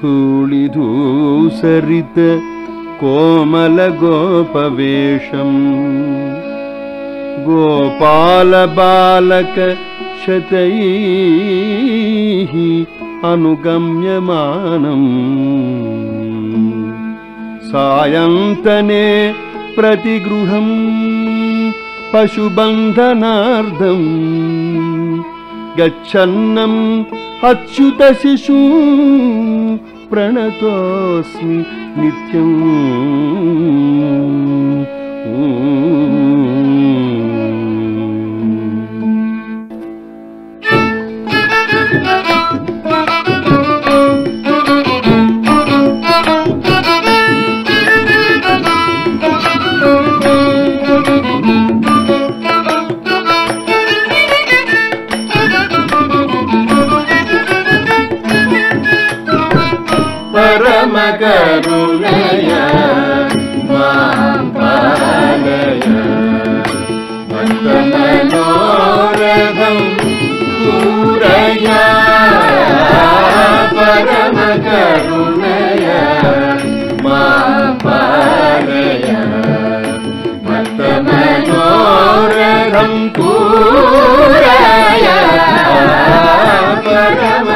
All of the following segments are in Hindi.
धूलिधूसरित कोमल गोपवेशम गोपाल बालक शतैः अनुगम्यमानं सायंतने प्रतिगृहं पशुबंधनार्धं गच्छन्नं अच्युत शिशु प्रणतोस्मि नित्यं परम करुणया मां पालय भक्त मनोरथं पूरय परम करुणया मां पालय भक्त मनोरथं पूरय परम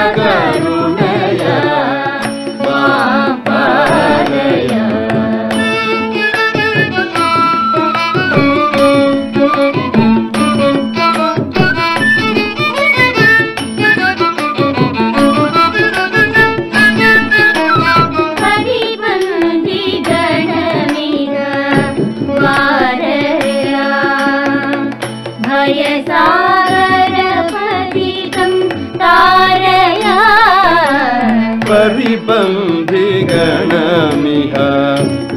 परिबंधि गणमिह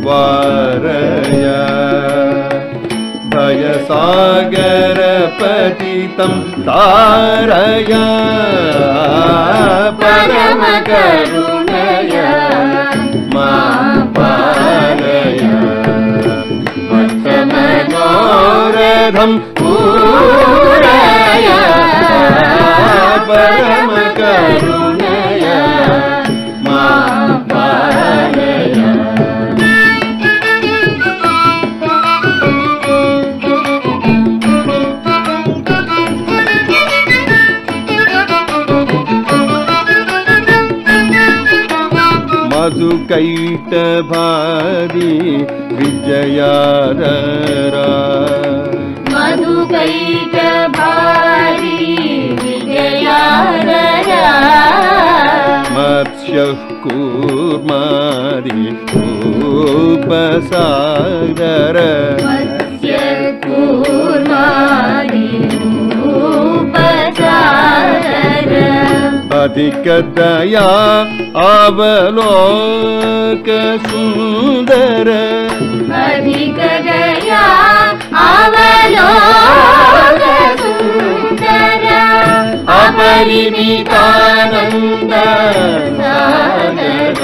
वारया भय सागर पतितं तारया परम करुणया मां पालय भक्त मनोरथं पूरय परम करुणया मधुकैटभारी विजयाररा मधुकैटभारी विजयाररा मत्स्यः कूर्मारी रूपसागर मत्स्यः कूर्मारी रूपसागर अधिक दया अवलोक सुंदर अधिक दया अवलोक सुंदर अपरिमितानंद सागर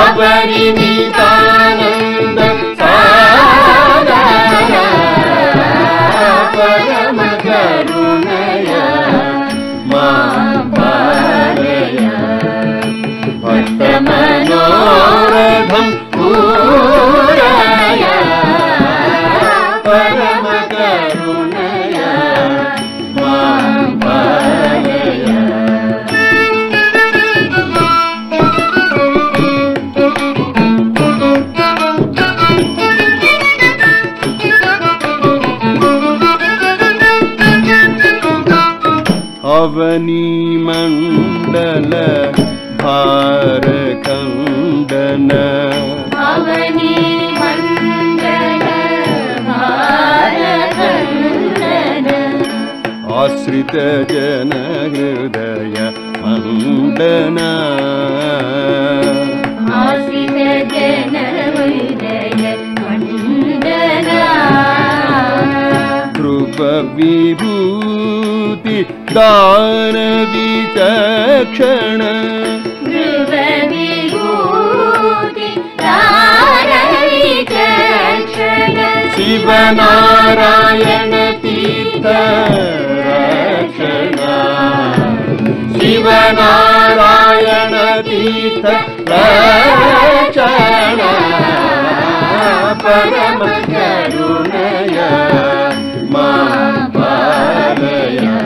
अपरिमितानंद सागर भक्त मनोरथं पूरय परम करुणया मां पालय अवनीमण्डल भारखंडन अवनीमण्डल भारखंडन आश्रित जन हृदय मंडन आश्रित जन हृदय मंडन कृपा विभूति दान विचक्षण शिव नारायण तीर्थ रक्षणा शिव नारायण तीर्थ प्रचार परम करुणया मा पालया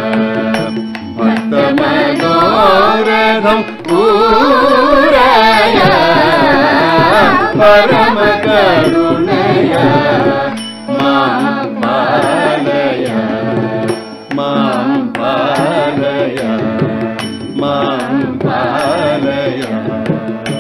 भक्त मनोरथं पूरया परम करुणया मा पालया मां पालया